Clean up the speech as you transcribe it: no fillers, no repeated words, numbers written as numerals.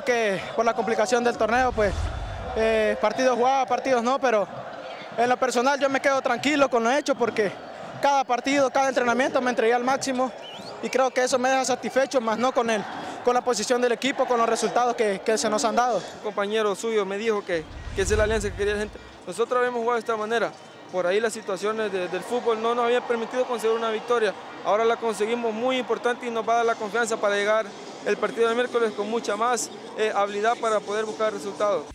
creo que por la complicación del torneo, pues partidos jugaba, partidos no, pero en lo personal yo me quedo tranquilo con lo hecho porque cada partido, cada entrenamiento me entregué al máximo y creo que eso me deja satisfecho, más no con la posición del equipo, con los resultados que se nos han dado. Un compañero suyo me dijo que esa es la alianza que quería la gente. Nosotros habíamos jugado de esta manera, por ahí las situaciones del fútbol no nos habían permitido conseguir una victoria, ahora la conseguimos muy importante y nos va a dar la confianza para llegar el partido de miércoles con mucha más habilidad para poder buscar resultados.